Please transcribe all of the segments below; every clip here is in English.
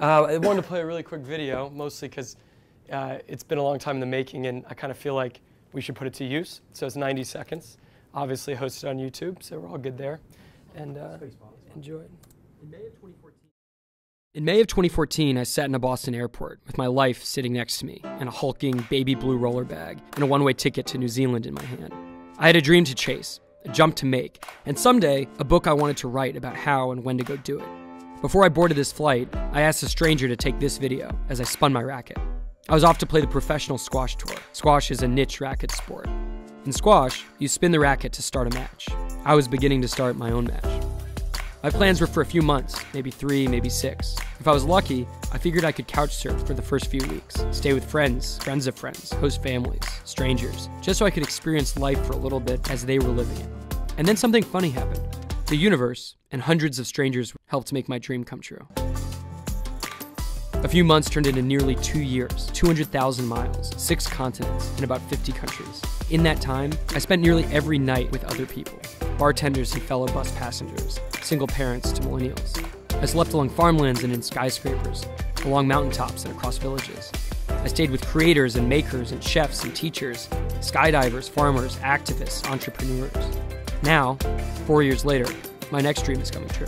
I wanted to play a really quick video, mostly because it's been a long time in the making, and I kind of feel like we should put it to use. So it's 90 seconds, obviously hosted on YouTube, so we're all good there. And enjoy it. In May of 2014, I sat in a Boston airport with my life sitting next to me and a hulking baby blue roller bag and a one-way ticket to New Zealand in my hand. I had a dream to chase, a jump to make, and someday a book I wanted to write about how and when to go do it. Before I boarded this flight, I asked a stranger to take this video as I spun my racket. I was off to play the professional squash tour. Squash is a niche racket sport. In squash, you spin the racket to start a match. I was beginning to start my own match. My plans were for a few months, maybe 3, maybe 6. If I was lucky, I figured I could couch surf for the first few weeks, stay with friends, friends of friends, host families, strangers, just so I could experience life for a little bit as they were living it. And then something funny happened. The universe and hundreds of strangers helped make my dream come true. A few months turned into nearly 2 years, 200,000 miles, 6 continents, and about 50 countries. In that time, I spent nearly every night with other people, bartenders and fellow bus passengers, single parents to millennials. I slept along farmlands and in skyscrapers, along mountaintops and across villages. I stayed with creators and makers and chefs and teachers, skydivers, farmers, activists, entrepreneurs. Now, 4 years later, my next dream is coming true.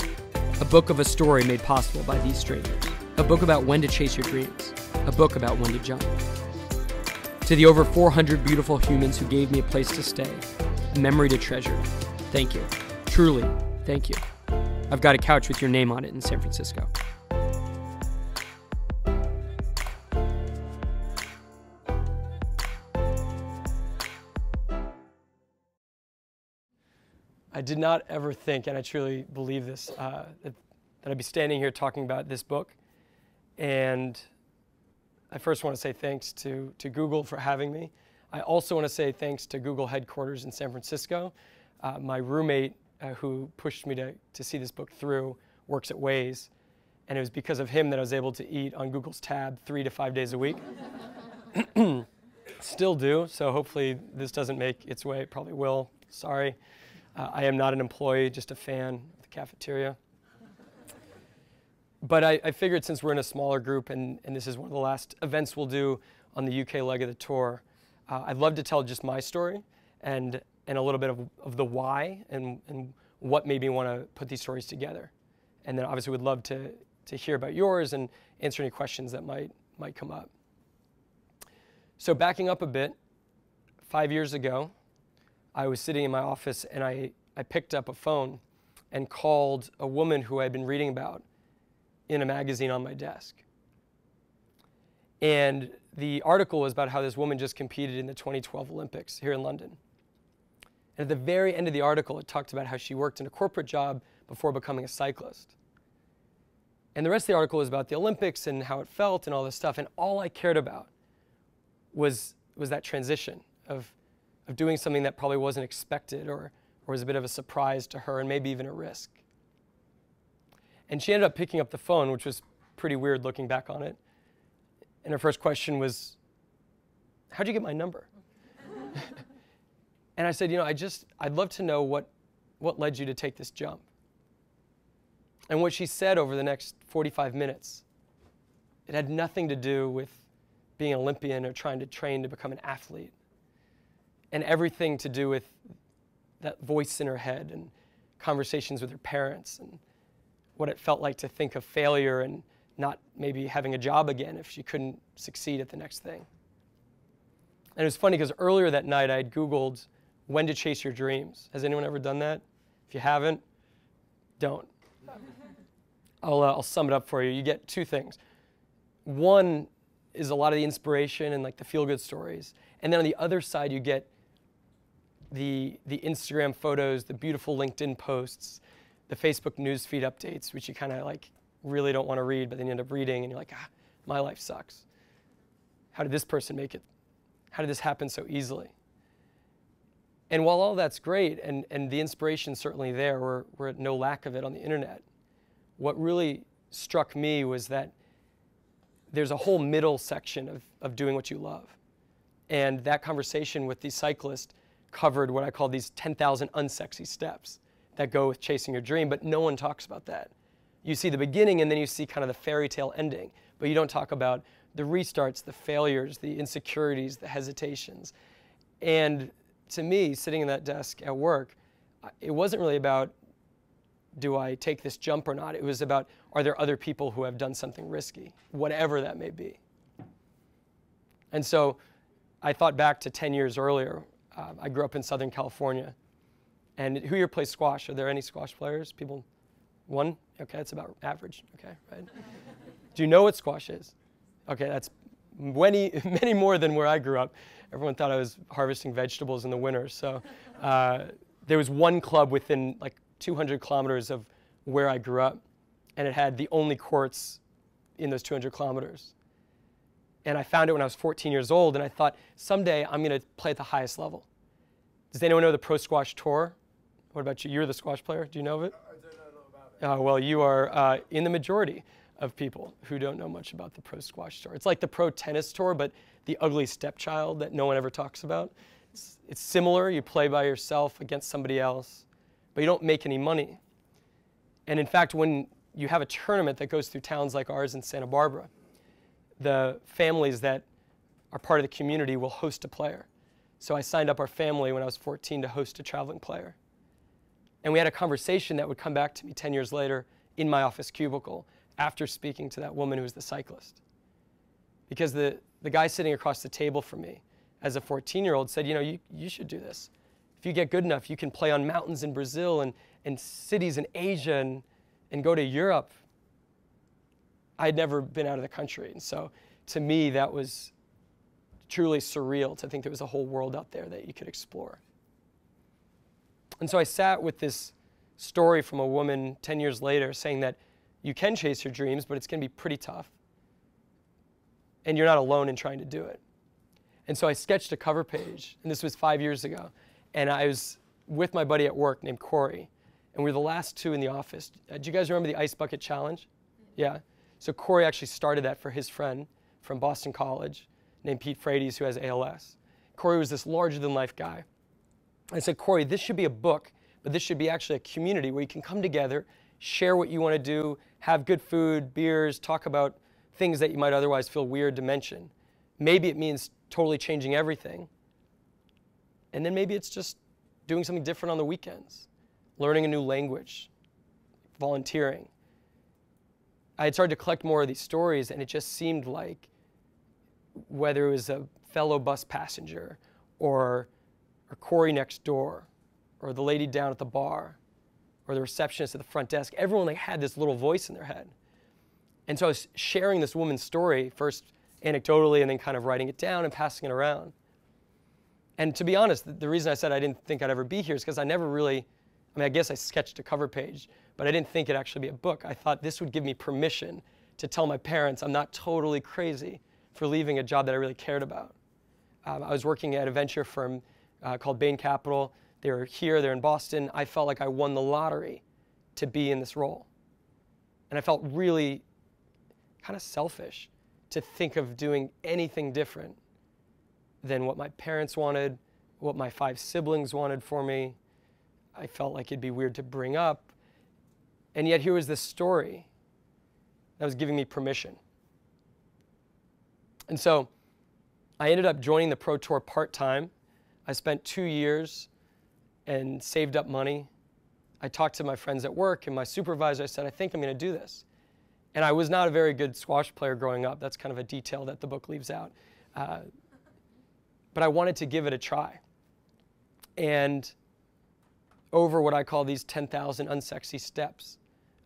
A book of a story made possible by these strangers. A book about when to chase your dreams. A book about when to jump. To the over 400 beautiful humans who gave me a place to stay, a memory to treasure, thank you. Truly, thank you. I've got a couch with your name on it in San Francisco. I did not ever think, and I truly believe this, that I'd be standing here talking about this book. And I first want to say thanks to Google for having me. I also want to say thanks to Google headquarters in San Francisco. My roommate who pushed me to see this book through works at Waze, and it was because of him that I was able to eat on Google's tab 3 to 5 days a week. Still do, so hopefully this doesn't make its way. It probably will, sorry. I am not an employee, just a fan of the cafeteria. But I figured since we're in a smaller group and this is one of the last events we'll do on the UK leg of the tour, I'd love to tell just my story and a little bit of the why and what made me want to put these stories together. And then obviously we'd love to hear about yours and answer any questions that might come up. So backing up a bit, 5 years ago, I was sitting in my office and I picked up a phone and called a woman who I had been reading about in a magazine on my desk. And the article was about how this woman just competed in the 2012 Olympics here in London. And at the very end of the article, it talked about how she worked in a corporate job before becoming a cyclist. And the rest of the article was about the Olympics and how it felt and all this stuff. And all I cared about was that transition of doing something that probably wasn't expected or was a bit of a surprise to her and maybe even a risk. And she ended up picking up the phone, which was pretty weird looking back on it. And her first question was, how'd you get my number? And I said, you know, I'd love to know what led you to take this jump. And what she said over the next 45 minutes, it had nothing to do with being an Olympian or trying to train to become an athlete, and everything to do with that voice in her head and conversations with her parents and what it felt like to think of failure and not maybe having a job again if she couldn't succeed at the next thing. And it was funny because earlier that night I had Googled when to chase your dreams. Has anyone ever done that? If you haven't, don't. I'll sum it up for you. You get 2 things. One is a lot of the inspiration and like the feel-good stories. And then on the other side you get the Instagram photos, the beautiful LinkedIn posts, the Facebook newsfeed updates, which you kind of like really don't want to read, but then you end up reading and you're like, ah, my life sucks. How did this person make it? How did this happen so easily? And while all that's great, and the inspiration's certainly there, we're at no lack of it on the internet, what really struck me was that there's a whole middle section of doing what you love. And that conversation with the cyclist covered what I call these 10,000 unsexy steps that go with chasing your dream, but no one talks about that. You see the beginning and then you see kind of the fairy tale ending, but you don't talk about the restarts, the failures, the insecurities, the hesitations. And to me, sitting in that desk at work, it wasn't really about, do I take this jump or not? It was about, are there other people who have done something risky, whatever that may be? And so I thought back to 10 years earlier. I grew up in Southern California. And who here plays squash? Are there any squash players? People? One? OK, that's about average. OK, right. Do you know what squash is? OK, that's many more than where I grew up. Everyone thought I was harvesting vegetables in the winter. So there was one club within like 200 kilometers of where I grew up, and it had the only courts in those 200 kilometers. And I found it when I was 14 years old, and I thought, someday I'm going to play at the highest level. Does anyone know the Pro Squash Tour? What about you? You're the squash player. Do you know of it? I don't know about it. Well, you are in the majority of people who don't know much about the Pro Squash Tour. It's like the Pro Tennis Tour, but the ugly stepchild that no one ever talks about. It's similar. You play by yourself against somebody else, but you don't make any money. And in fact, when you have a tournament that goes through towns like ours in Santa Barbara, the families that are part of the community will host a player. So I signed up our family when I was 14 to host a traveling player. And we had a conversation that would come back to me 10 years later in my office cubicle after speaking to that woman who was the cyclist. Because the guy sitting across the table from me as a 14-year-old said, you know, you should do this. If you get good enough, you can play on mountains in Brazil and cities in Asia and go to Europe. I had never been out of the country. And so to me, that was truly surreal to think there was a whole world out there that you could explore. And so I sat with this story from a woman 10 years later saying that you can chase your dreams, but it's going to be pretty tough. And you're not alone in trying to do it. And so I sketched a cover page. And this was 5 years ago. And I was with my buddy at work named Corey. And we were the last two in the office. Do you guys remember the Ice Bucket Challenge? Yeah. So Corey actually started that for his friend from Boston College named Pete Frates, who has ALS. Corey was this larger-than-life guy. I said, Corey, this should be a book, but this should be actually a community where you can come together, share what you want to do, have good food, beers, talk about things that you might otherwise feel weird to mention. Maybe it means totally changing everything. And then maybe it's just doing something different on the weekends, learning a new language, volunteering. I had started to collect more of these stories, and it just seemed like whether it was a fellow bus passenger or Corey next door or the lady down at the bar or the receptionist at the front desk, everyone like, had this little voice in their head. And so I was sharing this woman's story, first anecdotally and then kind of writing it down and passing it around. And to be honest, the reason I said I didn't think I'd ever be here is because I never really, I mean, I guess I sketched a cover page, but I didn't think it'd actually be a book. I thought this would give me permission to tell my parents I'm not totally crazy for leaving a job that I really cared about. I was working at a venture firm called Bain Capital. They were here, they're in Boston. I felt like I won the lottery to be in this role. And I felt really kind of selfish to think of doing anything different than what my parents wanted, what my 5 siblings wanted for me. I felt like it'd be weird to bring up. And yet here was this story that was giving me permission. And so I ended up joining the Pro Tour part-time. I spent 2 years and saved up money. I talked to my friends at work and my supervisor. I said, I think I'm going to do this. And I was not a very good squash player growing up. That's kind of a detail that the book leaves out. But I wanted to give it a try. And over what I call these 10,000 unsexy steps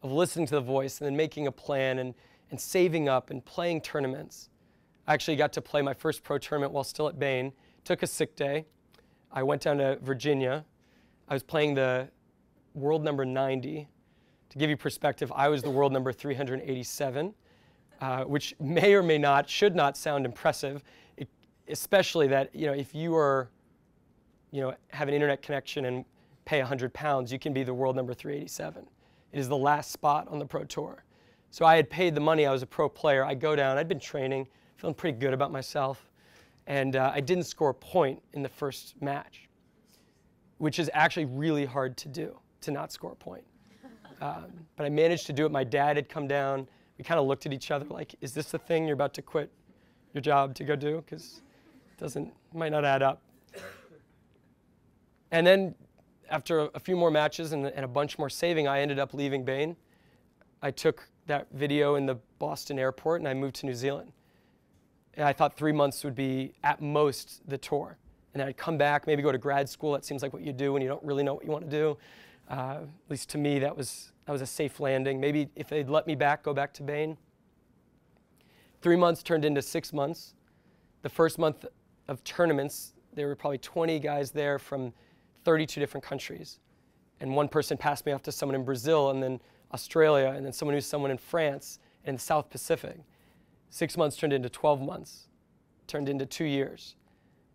of listening to the voice and then making a plan and saving up and playing tournaments. I actually got to play my first pro tournament while still at Bain, took a sick day. I went down to Virginia. I was playing the world number 90. To give you perspective, I was the world number 387, which may or may not, should not sound impressive, especially that, you know, if you are, you know, have an internet connection and pay 100 pounds, you can be the world number 387. It is the last spot on the Pro Tour. So I had paid the money. I was a pro player. I go down. I'd been training, feeling pretty good about myself. And I didn't score a point in the first match. which is actually really hard to do, to not score a point. But I managed to do it. My dad had come down. We kind of looked at each other like, is this the thing you're about to quit your job to go do? Because it might not add up. And then after a few more matches and a bunch more saving, I ended up leaving Bain. I took that video in the Boston airport and I moved to New Zealand. And I thought 3 months would be at most the tour. And then I'd come back, maybe go to grad school. That seems like what you do when you don't really know what you want to do. At least to me, that was a safe landing. Maybe if they'd let me back, go back to Bain. 3 months turned into 6 months. The first month of tournaments, there were probably 20 guys there from 32 different countries. And one person passed me off to someone in Brazil, and then Australia, and then someone who's someone in France, and the South Pacific. 6 months turned into 12 months, turned into 2 years.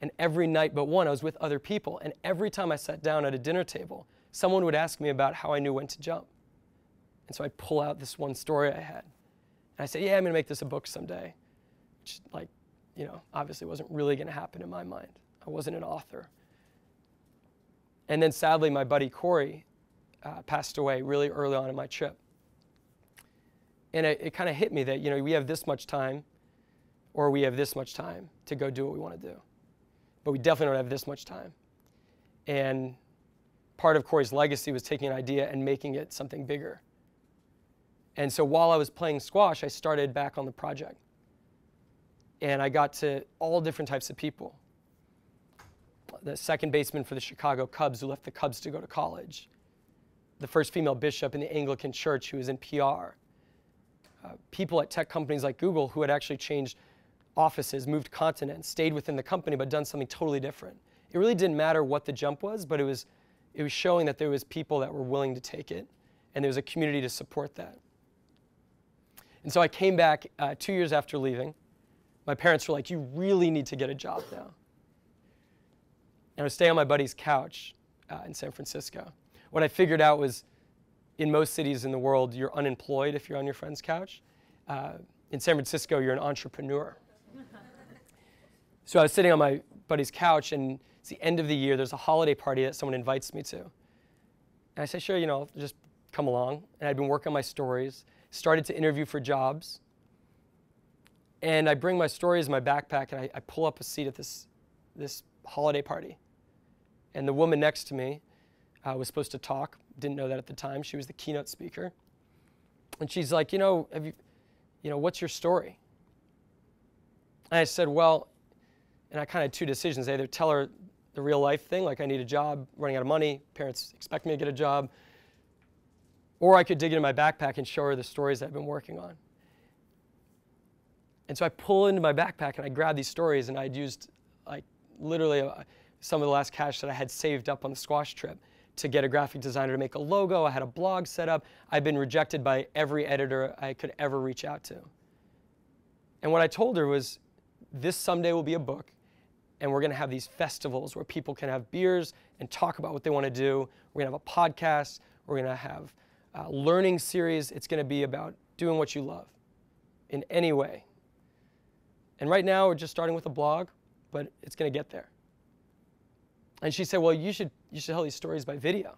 And every night but one, I was with other people. And every time I sat down at a dinner table, someone would ask me about how I knew when to jump. And so I'd pull out this one story I had. And I said, yeah, I'm going to make this a book someday. Which, like, you know, obviously wasn't really going to happen in my mind. I wasn't an author. And then sadly, my buddy Corey passed away really early on in my trip. And it kind of hit me that, you know, we have this much time, or we have this much time to go do what we want to do. But we definitely don't have this much time. And part of Corey's legacy was taking an idea and making it something bigger. And so while I was playing squash, I started back on the project. And I got to all different types of people. The second baseman for the Chicago Cubs who left the Cubs to go to college. The first female bishop in the Anglican church who was in PR. People at tech companies like Google who had actually changed offices, moved continents, stayed within the company, but done something totally different. It really didn't matter what the jump was, but it was showing that there was people that were willing to take it, and there was a community to support that. And so I came back 2 years after leaving. My parents were like, you really need to get a job now. And I was staying on my buddy's couch in San Francisco. What I figured out was, in most cities in the world, you're unemployed if you're on your friend's couch. In San Francisco, you're an entrepreneur. So I was sitting on my buddy's couch, and it's the end of the year. There's a holiday party that someone invites me to. And I said, sure, you know, I'll just come along. And I'd been working on my stories, started to interview for jobs. And I bring my stories in my backpack, and I pull up a seat at this holiday party. And the woman next to me was supposed to talk. Didn't know that at the time. She was the keynote speaker. And she's like, you know, what's your story? And I said, well, and I kind of had two decisions. I either tell her the real life thing, like I need a job, running out of money, parents expect me to get a job. Or I could dig into my backpack and show her the stories that I've been working on. And so I pull into my backpack and I grab these stories, and I'd used like literally some of the last cash that I had saved up on the squash trip to get a graphic designer to make a logo. I had a blog set up. I'd been rejected by every editor I could ever reach out to. And what I told her was, this someday will be a book, and we're going to have these festivals where people can have beers and talk about what they want to do. We're going to have a podcast. We're going to have a learning series. It's going to be about doing what you love in any way. And right now, we're just starting with a blog, but it's going to get there. And she said, well, you should tell these stories by video.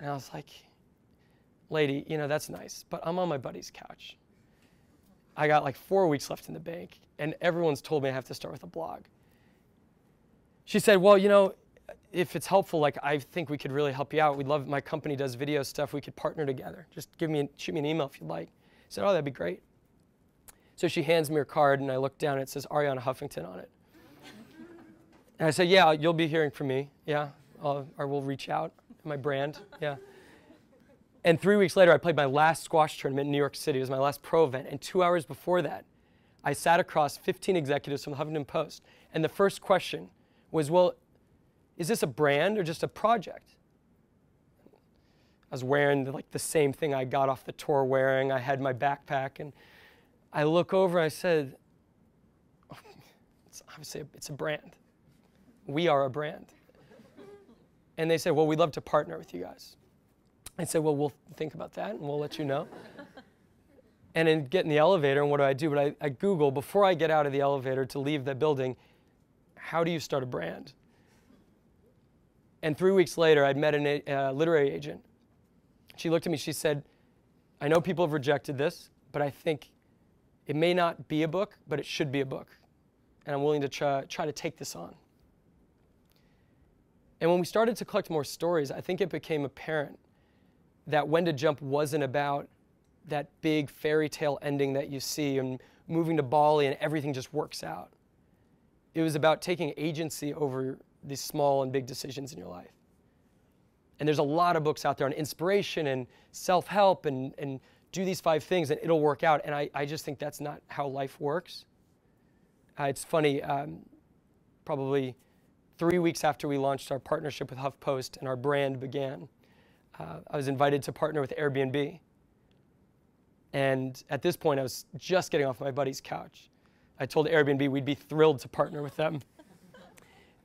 And I was like, lady, you know, that's nice, but I'm on my buddy's couch. I got like 4 weeks left in the bank, and everyone's told me I have to start with a blog. She said, well, you know, if it's helpful, like, I think we could really help you out. We'd love, my company does video stuff. We could partner together. Just shoot me an email if you'd like. I said, oh, that'd be great. So she hands me her card, and I look down, and it says Arianna Huffington on it. And I said, yeah, you'll be hearing from me. Yeah, or we'll reach out, my brand, yeah. And 3 weeks later, I played my last squash tournament in New York City. It was my last pro event. And 2 hours before that, I sat across 15 executives from the Huffington Post. And the first question was, well, is this a brand or just a project? I was wearing like the same thing I got off the tour wearing. I had my backpack. And I look over, I said, oh, it's obviously it's a brand. We are a brand. And they said, well, we'd love to partner with you guys. I said, well, we'll think about that, and we'll let you know. And then get in the elevator, and what do? But I Google, before I get out of the elevator to leave the building, how do you start a brand? And 3 weeks later, I'd met a literary agent. She looked at me, she said, I know people have rejected this, but I think it may not be a book, but it should be a book. And I'm willing to try to take this on. And when we started to collect more stories, I think it became apparent that When to Jump wasn't about that big fairy tale ending that you see and moving to Bali and everything just works out. It was about taking agency over these small and big decisions in your life. And there's a lot of books out there on inspiration and self-help and do these 5 things and it'll work out. And I just think that's not how life works. It's funny, probably 3 weeks after we launched our partnership with HuffPost and our brand began, I was invited to partner with Airbnb. And at this point, I was just getting off my buddy's couch. I told Airbnb we'd be thrilled to partner with them.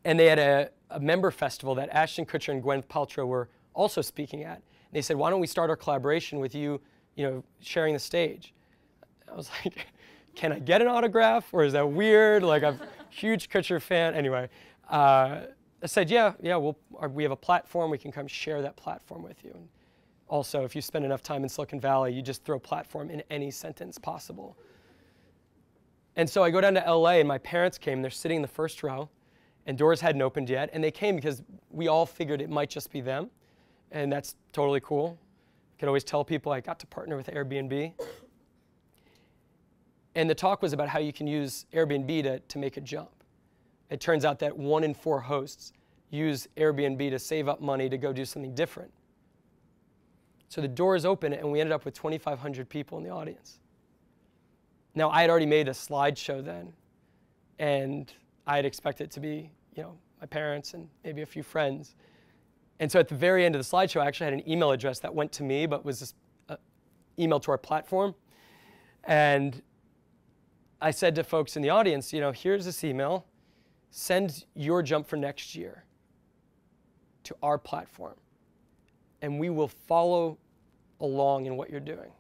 And they had a member festival that Ashton Kutcher and Gwyneth Paltrow were also speaking at. And they said, why don't we start our collaboration with you, sharing the stage? I was like, can I get an autograph? Or is that weird? Like, I'm a huge Kutcher fan. Anyway, I said, yeah, we have a platform. We can come share that platform with you. And also, if you spend enough time in Silicon Valley, you just throw platform in any sentence possible. And so I go down to LA, and my parents came. They're sitting in the first row. And doors hadn't opened yet, and they came because we all figured it might just be them, and that's totally cool. I could always tell people I got to partner with Airbnb. And the talk was about how you can use Airbnb to make a jump. It turns out that 1 in 4 hosts use Airbnb to save up money to go do something different. So the doors open, and we ended up with 2,500 people in the audience. Now, I had already made a slideshow then, and I had expected it to be, my parents and maybe a few friends. And so at the very end of the slideshow, I actually had an email address that went to me, but was this email to our platform. And I said to folks in the audience, here's this email. Send your jump for next year to our platform, and we will follow along in what you're doing.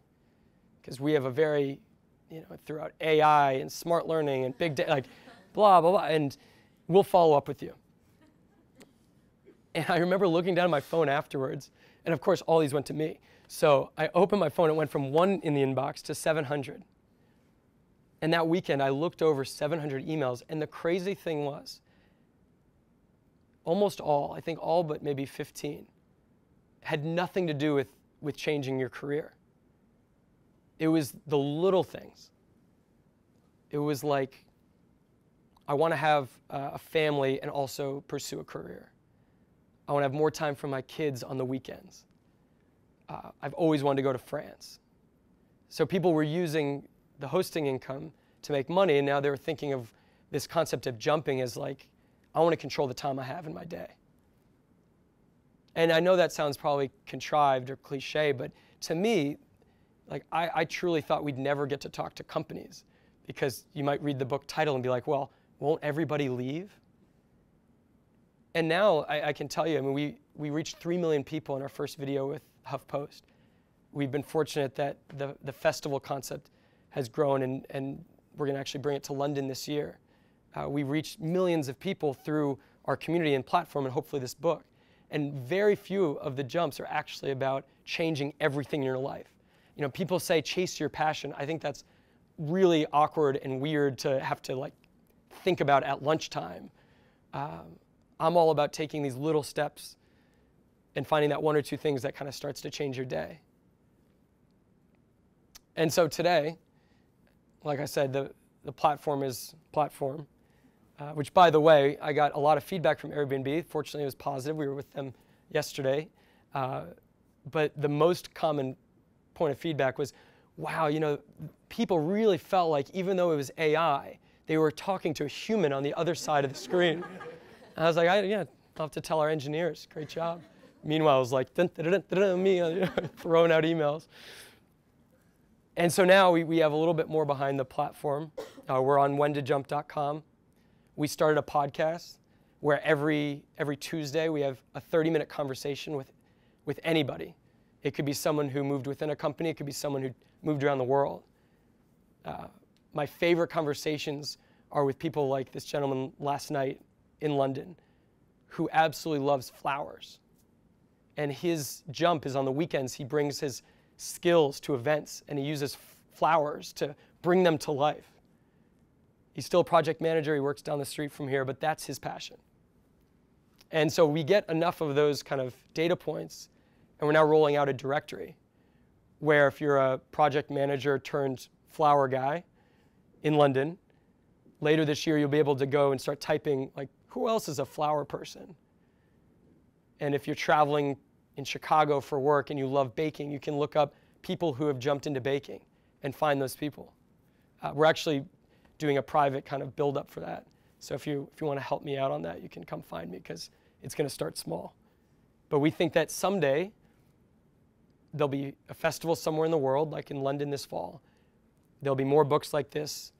Because we have a very, throughout AI and smart learning and big data, like, blah, blah, blah, and we'll follow up with you. And I remember looking down at my phone afterwards, and of course, all these went to me. So I opened my phone. It went from 1 in the inbox to 700. And that weekend, I looked over 700 emails, and the crazy thing was, almost all, I think all but maybe 15, had nothing to do with changing your career. It was the little things. It was like, I want to have a family and also pursue a career. I want to have more time for my kids on the weekends. I've always wanted to go to France. So people were using the hosting income to make money, and now they were thinking of this concept of jumping as like, I want to control the time I have in my day. And I know that sounds probably contrived or cliche, but to me, like I truly thought we'd never get to talk to companies, because you might read the book title and be like, well, won't everybody leave? And now I can tell you, we reached 3 million people in our first video with HuffPost. We've been fortunate that the festival concept has grown, and we're going to actually bring it to London this year. We reached millions of people through our community and platform, and hopefully this book. And very few of the jumps are actually about changing everything in your life. People say chase your passion. I think that's really awkward and weird to have to think about at lunchtime. I'm all about taking these little steps and finding that 1 or 2 things that kind of starts to change your day. And so today, like I said, the platform is platform, which, by the way, I got a lot of feedback from Airbnb. Fortunately, it was positive. We were with them yesterday. But the most common point of feedback was, wow, people really felt like even though it was AI, they were talking to a human on the other side of the screen. And I was like, yeah, I'll have to tell our engineers. Great job. Meanwhile, I was like, dun, dun, dun, dun, dun, me, throwing out emails. And so now we have a little bit more behind the platform. We're on whentojump.com. We started a podcast where every Tuesday we have a 30-minute conversation with anybody. It could be someone who moved within a company. It could be someone who moved around the world. My favorite conversations are with people like this gentleman last night in London, who absolutely loves flowers. And his jump is on the weekends. He brings his skills to events, and he uses flowers to bring them to life. He's still a project manager. He works down the street from here, but that's his passion. And so we get enough of those kind of data points, and we're now rolling out a directory where if you're a project manager turned flower guy in London, later this year you'll be able to go and start typing, like, who else is a flower person? And if you're traveling in Chicago for work and you love baking, you can look up people who have jumped into baking and find those people. We're actually doing a private kind of build up for that. So if you want to help me out on that, you can come find me, because it's going to start small. But we think that someday there'll be a festival somewhere in the world, like in London this fall. There'll be more books like this.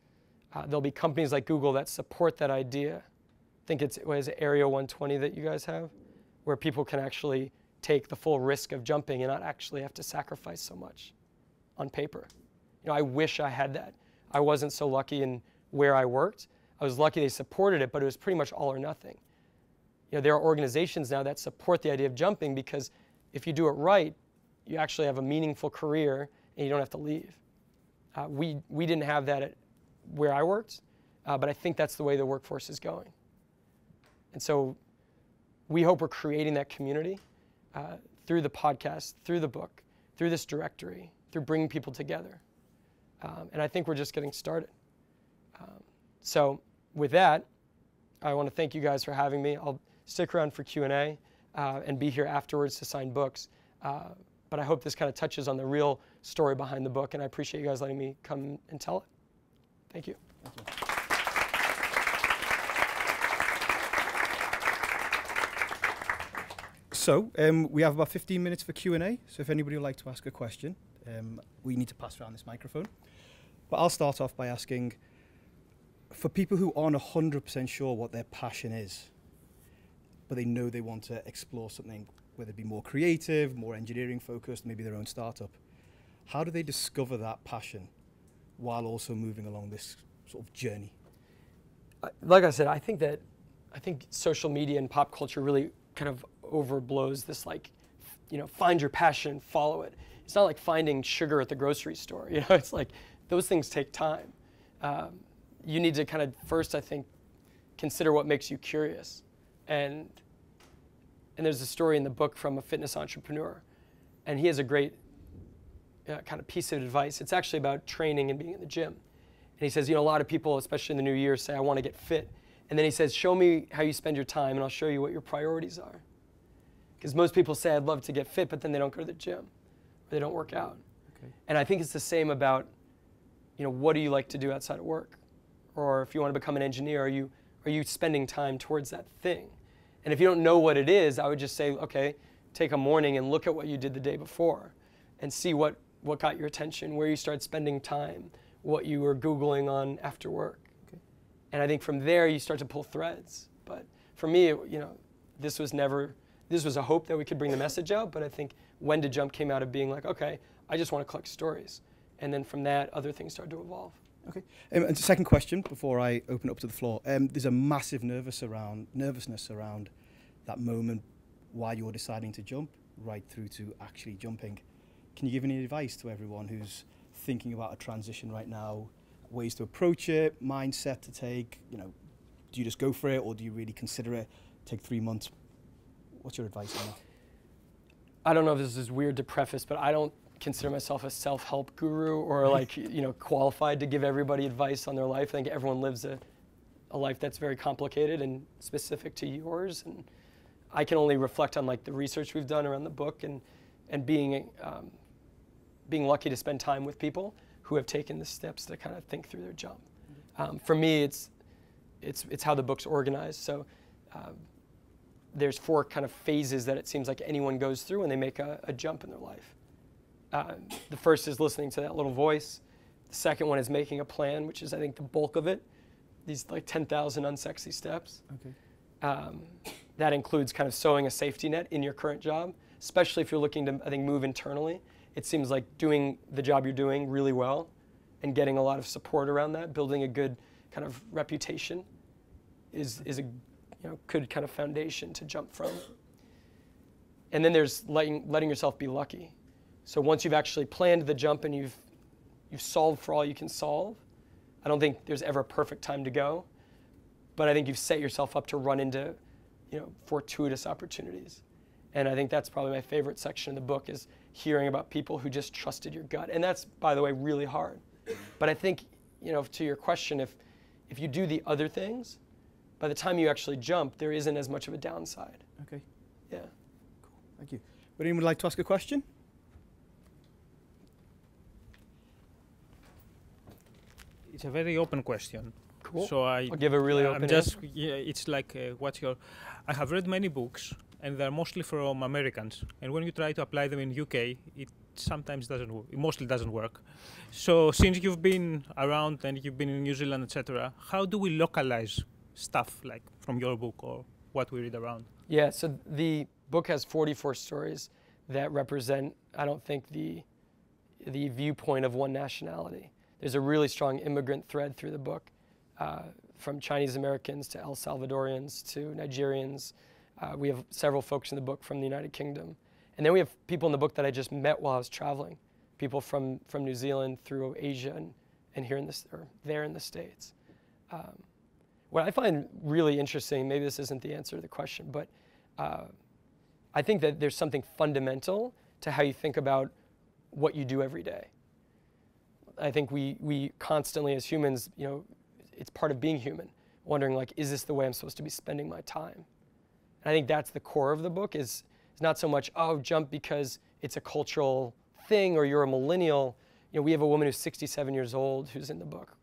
There'll be companies like Google that support that idea. I think it's Area 120 that you guys have, where people can actually take the full risk of jumping and not actually have to sacrifice so much on paper. You know, I wish I had that. I wasn't so lucky in where I worked. I was lucky they supported it, but it was pretty much all or nothing. You know, there are organizations now that support the idea of jumping, because if you do it right, you actually have a meaningful career and you don't have to leave. We didn't have that at where I worked, but I think that's the way the workforce is going. And so we hope we're creating that community through the podcast, through the book, through this directory, through bringing people together. And I think we're just getting started. So with that, I want to thank you guys for having me. I'll stick around for Q&A and be here afterwards to sign books. But I hope this kind of touches on the real story behind the book, and I appreciate you guys letting me come and tell it. Thank you. Thank you. So we have about 15 minutes for Q&A, so if anybody would like to ask a question, we need to pass around this microphone. But I'll start off by asking, for people who aren't 100% sure what their passion is, but they know they want to explore something, whether it be more creative, more engineering focused, maybe their own startup, how do they discover that passion while also moving along this sort of journey? Like I said, I think social media and pop culture really kind of overblows this, like, you know, find your passion and follow it. It's not like finding sugar at the grocery store. You know, it's like those things take time. You need to kind of first, I think, consider what makes you curious. And there's a story in the book from a fitness entrepreneur, and he has a great kind of piece of advice. It's actually about training and being in the gym. And he says, you know, a lot of people, especially in the new year, say, I want to get fit. And then he says, show me how you spend your time, and I'll show you what your priorities are. Because most people say, I'd love to get fit, but then they don't go to the gym, or they don't work out. Okay. And I think it's the same about, you know, what do you like to do outside of work? Or if you want to become an engineer, are you spending time towards that thing? And if you don't know what it is, I would just say, okay, take a morning and look at what you did the day before and see what got your attention, where you started spending time, what you were Googling on after work. Okay. And I think from there you start to pull threads. But for me, you know, this was a hope that we could bring the message out, but I think When to Jump came out of being like, okay, I just want to collect stories. And then from that, other things started to evolve. Okay. And the second question before I open up to the floor. There's a massive nervousness around that moment while you're deciding to jump right through to actually jumping. Can you give any advice to everyone who's thinking about a transition right now, ways to approach it, mindset to take? You know, do you just go for it, or do you really consider it? Take 3 months. What's your advice on that? I don't know if this is weird to preface, but I don't consider myself a self-help guru or, like, you know, qualified to give everybody advice on their life. I think everyone lives a life that's very complicated and specific to yours. And I can only reflect on, like, the research we've done around the book and being lucky to spend time with people who have taken the steps to kind of think through their jump. For me, it's how the book's organized. So there's 4 kind of phases that it seems like anyone goes through when they make a jump in their life. The first is listening to that little voice. The second one is making a plan, which is, I think, the bulk of it. These, like, 10,000 unsexy steps. Okay. That includes kind of sewing a safety net in your current job, especially if you're looking to, I think, move internally. It seems like doing the job you're doing really well and getting a lot of support around that, building a good kind of reputation is a good kind of foundation to jump from. And then there's letting yourself be lucky. So once you've actually planned the jump and you've solved for all you can solve, I don't think there's ever a perfect time to go, but I think you've set yourself up to run into fortuitous opportunities. And I think that's probably my favorite section of the book is hearing about people who just trusted your gut. And that's, by the way, really hard. But I think, to your question, if you do the other things, by the time you actually jump, there isn't as much of a downside. Okay. Yeah. Cool. Thank you. Would anyone like to ask a question? It's a very open question. Cool. So I'll give a really open. It's like I have read many books, and they're mostly from Americans. And when you try to apply them in UK, it sometimes doesn't work. It mostly doesn't work. So since you've been around and you've been in New Zealand, etc., how do we localize stuff like from your book or what we read around? Yeah. So the book has 44 stories that represent, I don't think, the viewpoint of one nationality. There's a really strong immigrant thread through the book, from Chinese Americans to El Salvadorians to Nigerians. We have several folks in the book from the United Kingdom. And then we have people in the book that I just met while I was traveling, people from New Zealand through Asia and here in the, or there in the States. What I find really interesting, maybe this isn't the answer to the question, but I think that there's something fundamental to how you think about what you do every day. I think we constantly, as humans, it's part of being human, wondering like, is this the way I'm supposed to be spending my time? And I think that's the core of the book is it's not so much, oh, jump because it's a cultural thing or you're a millennial. We have a woman who's 67 years old who's in the book.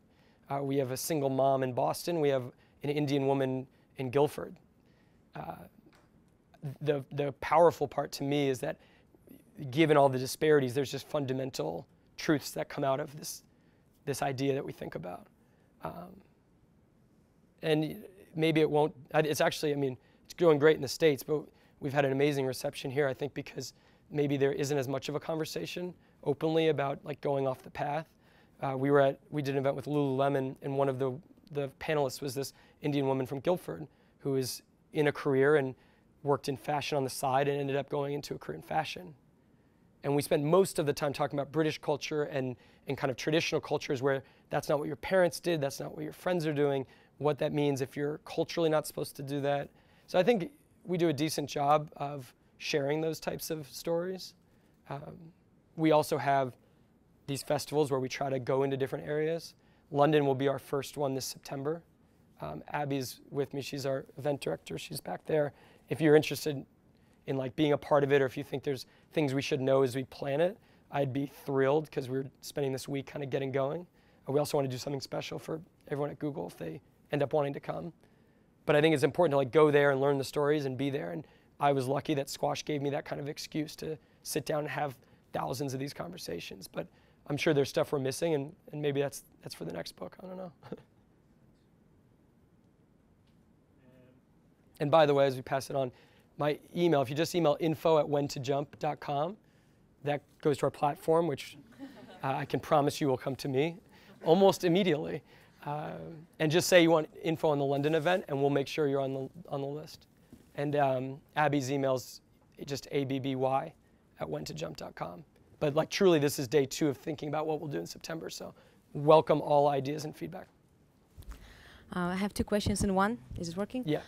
We have a single mom in Boston. We have an Indian woman in Guilford. The powerful part to me is that given all the disparities, there's just fundamental truths that come out of this idea that we think about. And maybe it won't, it's actually, I mean, it's doing great in the States, but we've had an amazing reception here, I think, because maybe there isn't as much of a conversation openly about like going off the path. We did an event with Lululemon, and one of the panelists was this Indian woman from Guilford who is in a career and worked in fashion on the side and ended up going into a career in fashion. And we spend most of the time talking about British culture and kind of traditional cultures where that's not what your parents did, that's not what your friends are doing, what that means if you're culturally not supposed to do that. So I think we do a decent job of sharing those types of stories. We also have these festivals where we try to go into different areas. London will be our first one this September. Abby's with me, she's our event director, she's back there. If you're interested in like being a part of it, or if you think there's things we should know as we plan it, I'd be thrilled because we're spending this week kind of getting going. We also want to do something special for everyone at Google if they end up wanting to come. But I think it's important to like go there and learn the stories and be there. And I was lucky that Squash gave me that kind of excuse to sit down and have thousands of these conversations. But I'm sure there's stuff we're missing, and maybe that's for the next book. I don't know. And by the way, as we pass it on, my email, if you just email info@whentojump.com, that goes to our platform, which I can promise you will come to me almost immediately. And just say you want info on the London event, and we'll make sure you're on the list. And Abby's email's just abby@whentojump.com. But like truly, this is day 2 of thinking about what we'll do in September. So welcome all ideas and feedback. I have 2 questions in one. Is it working? Yeah.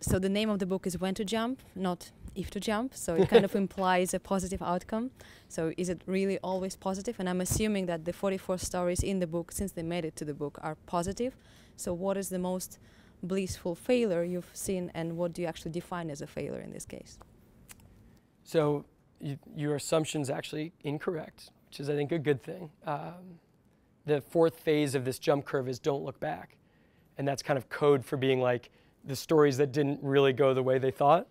So the name of the book is When to Jump, not If to Jump, so it kind of implies a positive outcome. So is it really always positive? And I'm assuming that the 44 stories in the book, since they made it to the book, are positive. So what is the most blissful failure you've seen, and what do you actually define as a failure in this case? So your assumption's actually incorrect, which is, I think, a good thing. The 4th phase of this jump curve is don't look back. And that's kind of code for being like, the stories that didn't really go the way they thought.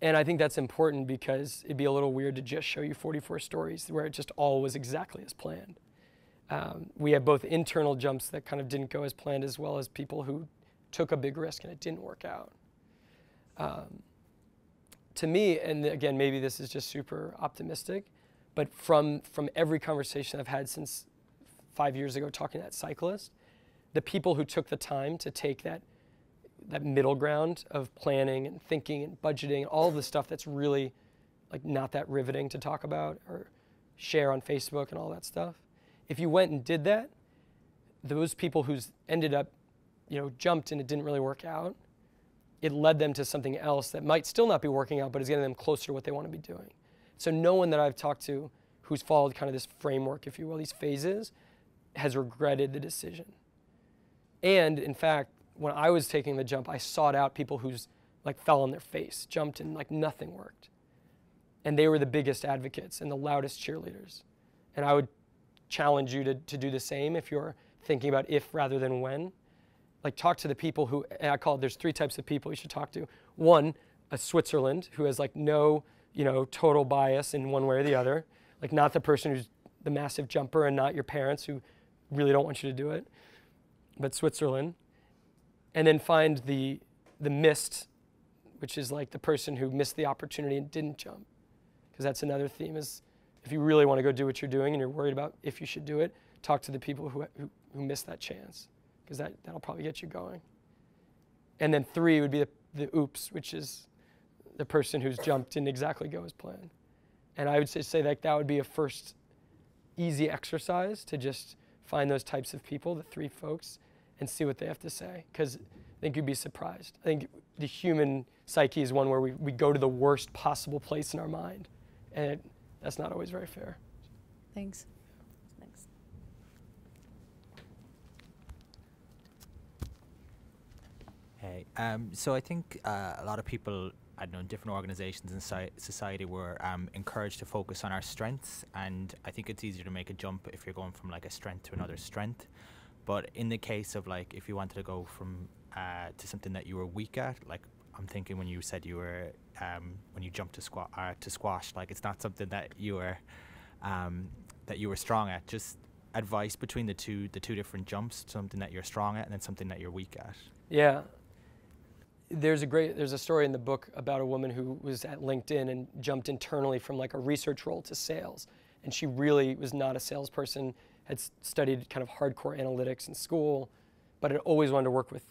And I think that's important because it'd be a little weird to just show you 44 stories where it just all was exactly as planned. We have both internal jumps that kind of didn't go as planned, as well as people who took a big risk and it didn't work out. To me, and again, maybe this is just super optimistic, but from every conversation I've had since 5 years ago talking to that cyclist, the people who took the time to take that that middle ground of planning and thinking and budgeting, all of the stuff that's really like not that riveting to talk about or share on Facebook and all that stuff. If you went and did that, those people who's ended up, you know, jumped and it didn't really work out, it led them to something else that might still not be working out, but is getting them closer to what they want to be doing. So no one that I've talked to who's followed kind of this framework, if you will, these phases, has regretted the decision. And in fact, when I was taking the jump, I sought out people who's like fell on their face, jumped and like nothing worked. And they were the biggest advocates and the loudest cheerleaders. And I would challenge you to do the same if you're thinking about if rather than when. Like talk to the people who, and I call it, there's three types of people you should talk to. One, a Switzerland who has like no, you know, total bias in one way or the other. Like not the person who's the massive jumper and not your parents who really don't want you to do it, but Switzerland. And then find the missed, which is like the person who missed the opportunity and didn't jump. Because that's another theme is if you really want to go do what you're doing and you're worried about if you should do it, talk to the people who missed that chance. Because that'll probably get you going. And then three would be the oops, which is the person who's jumped didn't exactly go as planned. And I would say that would be a first easy exercise to just find those types of people, the three folks, and see what they have to say. Because I think you'd be surprised. I think the human psyche is one where we go to the worst possible place in our mind. And that's not always very fair. Thanks. Hey, so I think a lot of people, I don't know, different organizations in society were encouraged to focus on our strengths, and I think it's easier to make a jump if you're going from like a strength to another strength. But in the case of like, if you wanted to go from to something that you were weak at, like I'm thinking when you said you were when you jumped to squash, like it's not something that you were strong at. Just advice between the two different jumps, something that you're strong at and then something that you're weak at. Yeah. There's a story in the book about a woman who was at LinkedIn and jumped internally from like a research role to sales. And she really was not a salesperson, had studied kind of hardcore analytics in school, but had always wanted to work with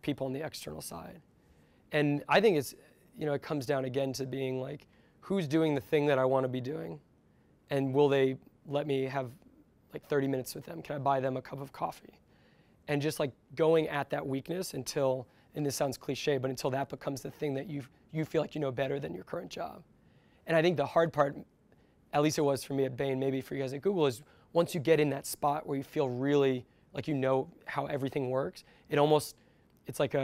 people on the external side. And I think it's, you know, it comes down again to being like, who's doing the thing that I want to be doing? And will they let me have like 30 minutes with them? Can I buy them a cup of coffee? And just like going at that weakness until, and this sounds cliche, but until that becomes the thing that you feel like you know better than your current job. And I think the hard part, at least it was for me at Bain, maybe for you guys at Google, is once you get in that spot where you feel really like you know how everything works, it almost, it's like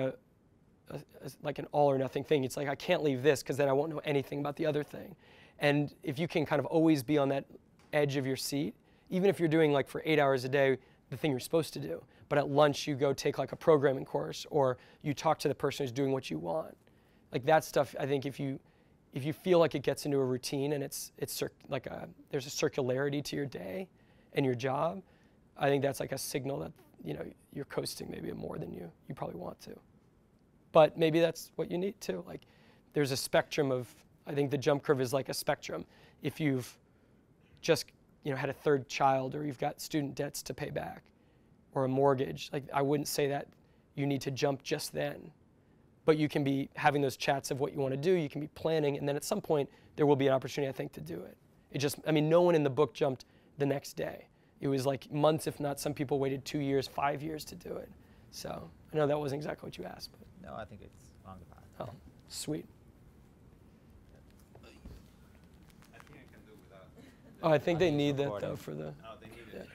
like an all or nothing thing. It's like, I can't leave this because then I won't know anything about the other thing. And if you can kind of always be on that edge of your seat, even if you're doing like for 8 hours a day the thing you're supposed to do, but at lunch you go take like a programming course or you talk to the person who's doing what you want. Like that stuff, I think if you feel like it gets into a routine and it's like there's a circularity to your day and your job, I think that's like a signal that, you know, you're coasting maybe more than you probably want to. But maybe that's what you need too. Like there's a spectrum of, I think the jump curve is like a spectrum. If you've just, you know, had a third child or you've got student debts to pay back, or a mortgage, like I wouldn't say that you need to jump just then, but you can be having those chats of what you want to do, you can be planning, and then at some point there will be an opportunity, I think, to do it. It just, I mean, no one in the book jumped the next day. It was like months, if not some people waited 2 years, 5 years to do it. So I know that wasn't exactly what you asked. But. No, I think it's on the path. Oh, sweet. I think I can do without. Oh, I think they need that though for the. Oh, they need it.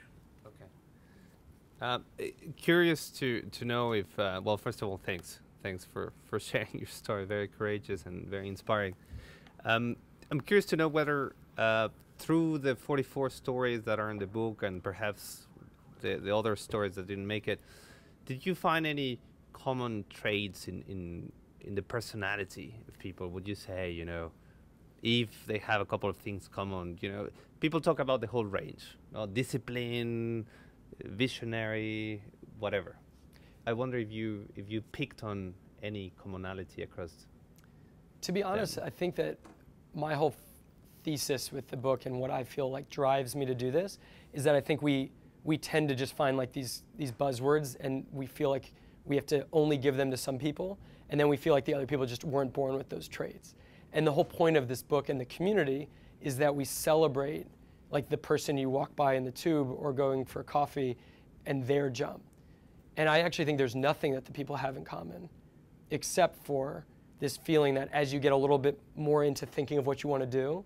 Curious to know if, well, first of all, thanks for sharing your story, very courageous and very inspiring. I'm curious to know whether through the 44 stories that are in the book and perhaps the other stories that didn't make it, did you find any common traits in the personality of people? Would you say, you know, if they have a couple of things common, you know, people talk about the whole range, discipline, visionary, whatever. I wonder if you picked on any commonality across. To be honest, them. I think that my whole thesis with the book and what I feel like drives me to do this is that I think we tend to just find like these buzzwords and we feel like we have to only give them to some people, and then we feel like the other people just weren't born with those traits. And the whole point of this book and the community is that we celebrate like the person you walk by in the tube or going for coffee and their jump. And I actually think there's nothing that the people have in common except for this feeling that as you get a little bit more into thinking of what you want to do,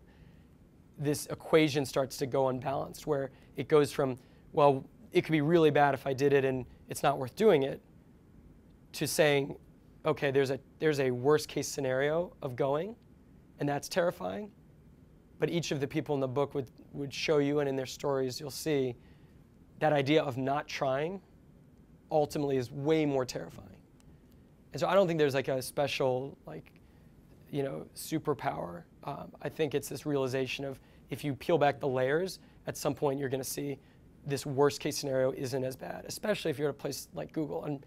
this equation starts to go unbalanced, where it goes from, well, it could be really bad if I did it and it's not worth doing it, to saying, okay, there's a worst case scenario of going, and that's terrifying. But each of the people in the book would show you, and in their stories you'll see, that idea of not trying ultimately is way more terrifying. And so I don't think there's like a special, like, you know, superpower. I think it's this realization of if you peel back the layers, at some point you're going to see this worst case scenario isn't as bad, especially if you're at a place like Google. And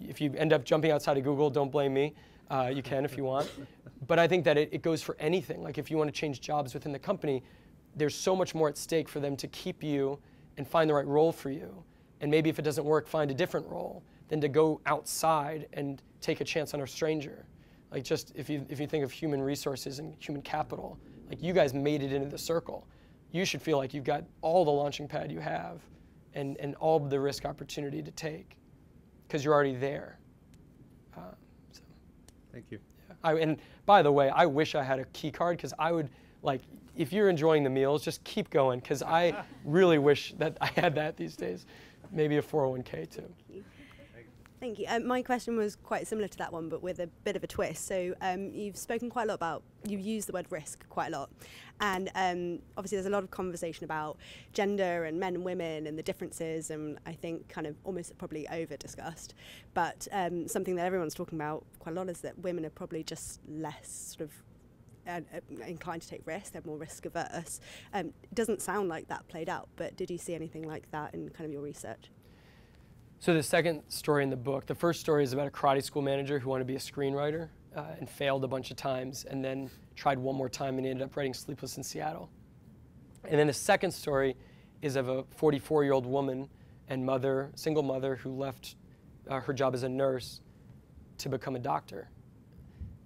if you end up jumping outside of Google, don't blame me. You can if you want. But I think that it goes for anything. Like if you want to change jobs within the company, there's so much more at stake for them to keep you and find the right role for you. And maybe if it doesn't work, find a different role than to go outside and take a chance on a stranger. Like just if you think of human resources and human capital, like you guys made it into the circle. You should feel like you've got all the launching pad you have and all the risk opportunity to take because you're already there. So. Thank you. Yeah. And by the way, I wish I had a key card because I would, like, if you're enjoying the meals, just keep going because I really wish that I had that these days. Maybe a 401k too. Thank you. My question was quite similar to that one, but with a bit of a twist. So you've spoken quite a lot about, you use the word risk quite a lot. And obviously there's a lot of conversation about gender and men and women and the differences, and I think kind of almost probably over discussed. But something that everyone's talking about quite a lot is that women are probably just less sort of inclined to take risks, they're more risk averse. It doesn't sound like that played out, but did you see anything like that in kind of your research? So the second story in the book, the first story is about a karate school manager who wanted to be a screenwriter and failed a bunch of times and then tried one more time and ended up writing Sleepless in Seattle. And then the second story is of a 44-year-old woman and mother, single mother, who left her job as a nurse to become a doctor.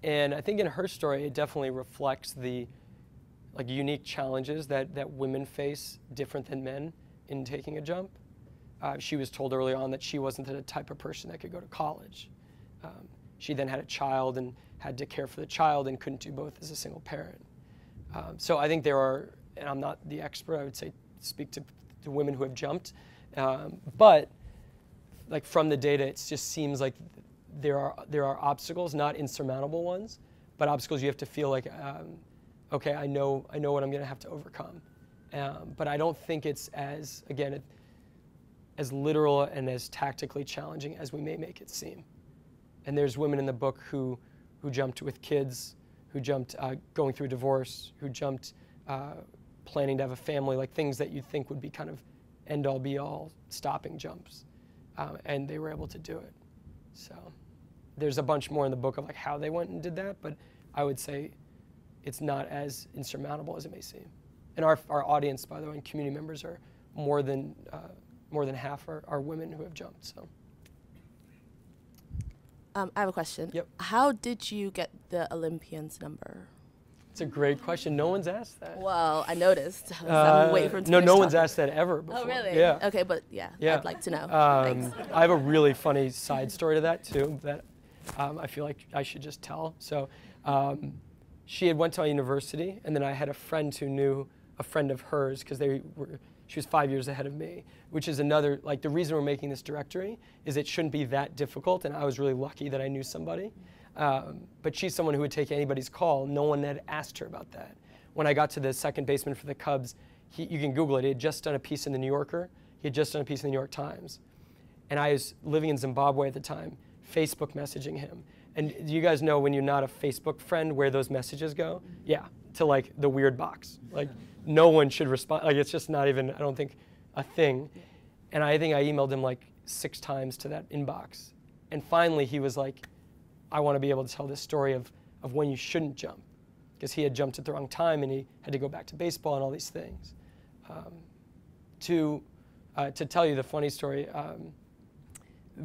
And I think in her story, it definitely reflects the like unique challenges that women face different than men in taking a jump. She was told early on that she wasn't the type of person that could go to college. She then had a child and had to care for the child and couldn't do both as a single parent. So I think there are, and I'm not the expert, I would say speak to women who have jumped, but like from the data, it just seems like there are obstacles, not insurmountable ones, but obstacles you have to feel like, okay, I know what I'm going to have to overcome. But I don't think it's as, again, as literal and as tactically challenging as we may make it seem. And there's women in the book who jumped with kids, who jumped going through a divorce, who jumped planning to have a family, like things that you'd think would be kind of end-all, be-all, stopping jumps. And they were able to do it. So there's a bunch more in the book of like how they went and did that, but I would say it's not as insurmountable as it may seem. And our audience, by the way, and community members are more than half are women who have jumped. So I have a question. Yep. How did you get the Olympians number? It's a great question. No one's asked that. Well, I noticed. I'm waiting for it to no one's asked that ever before. Oh, really? Yeah. Okay, but yeah. I'd like to know. Thanks. I have a really funny side story to that too that I feel like I should just tell. So she had went to our university, and then I had a friend who knew a friend of hers because she was 5 years ahead of me, which is another, like the reason we're making this directory is it shouldn't be that difficult, and I was really lucky that I knew somebody. But she's someone who would take anybody's call. No one had asked her about that. When I got to the second baseman for the Cubs, you can Google it, he had just done a piece in the New Yorker, he had just done a piece in the New York Times. And I was living in Zimbabwe at the time, Facebook messaging him. And you guys know when you're not a Facebook friend where those messages go? Yeah, to like the weird box. Like. No one should respond, like it's just not even, I don't think, a thing. And I think I emailed him like 6 times to that inbox. And finally he was like, I want to be able to tell this story of when you shouldn't jump. Because he had jumped at the wrong time and he had to go back to baseball and all these things. To tell you the funny story,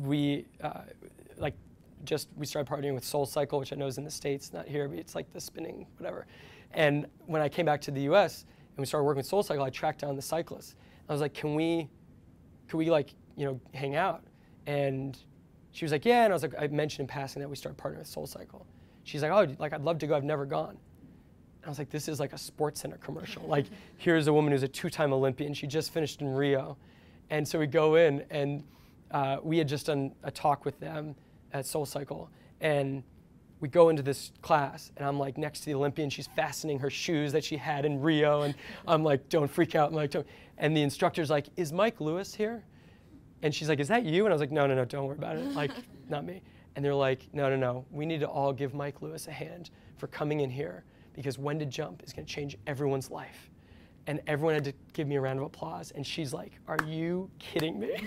we started partnering with SoulCycle, which I know is in the States, not here, but it's like the spinning whatever. And when I came back to the US and we started working with SoulCycle, I tracked down the cyclists. I was like, can we like, you know, hang out? And she was like, yeah. And I was like, I mentioned in passing that we started partnering with SoulCycle. She's like, oh, like I'd love to go. I've never gone. And I was like, this is like a Sports Center commercial. Like, here's a woman who's a two-time Olympian. She just finished in Rio. And so we go in, and we had just done a talk with them at SoulCycle. And we go into this class, and I'm like next to the Olympian. She's fastening her shoes that she had in Rio. And I'm like, don't freak out. I'm like, don't. And the instructor's like, is Mike Lewis here? And she's like, is that you? And I was like, no, no, no, don't worry about it. Like, not me. And they're like, no, no, no, we need to all give Mike Lewis a hand for coming in here, because When to Jump is going to change everyone's life. And everyone had to give me a round of applause. And she's like, are you kidding me?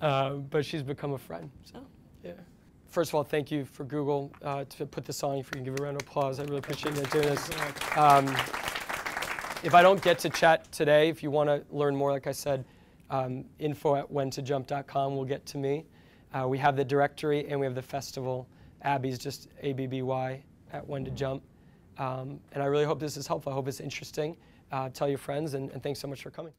But she's become a friend. So, yeah. First of all, thank you for Google to put this on. If we can give a round of applause, I really appreciate you doing this. If I don't get to chat today, if you want to learn more, like I said, info@whentojump.com will get to me. We have the directory, and we have the festival. Abby's just ABBY@When to Jump. And I really hope this is helpful. I hope it's interesting. Tell your friends, and thanks so much for coming.